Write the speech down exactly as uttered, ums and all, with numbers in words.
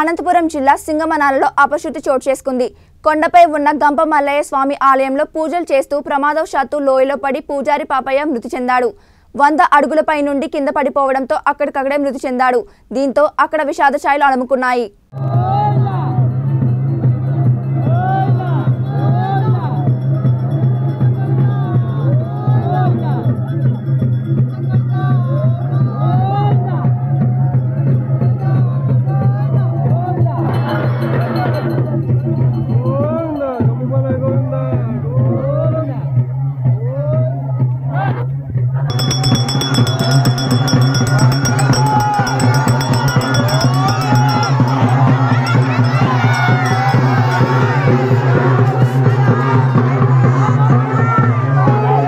అనంతపురం జిల్లా సింగమనలలో అపశ్రుతి చోటు చేసుకుంది. కొండపై ఉన్న గంప మల్లయ్య స్వామి ఆలయంలో పూజలు చేస్తూ ప్రమాదవశాత్తు లోయలో పడి పూజారి పాపయ్య మృతి చెందాడు. వంద అడుగులపై నుండి కింద పడిపోవడంతో అక్కడికక్కడే మృతి చెందాడు. దీంతో అక్కడ విషాద ఛాయలు అలముకున్నాయి.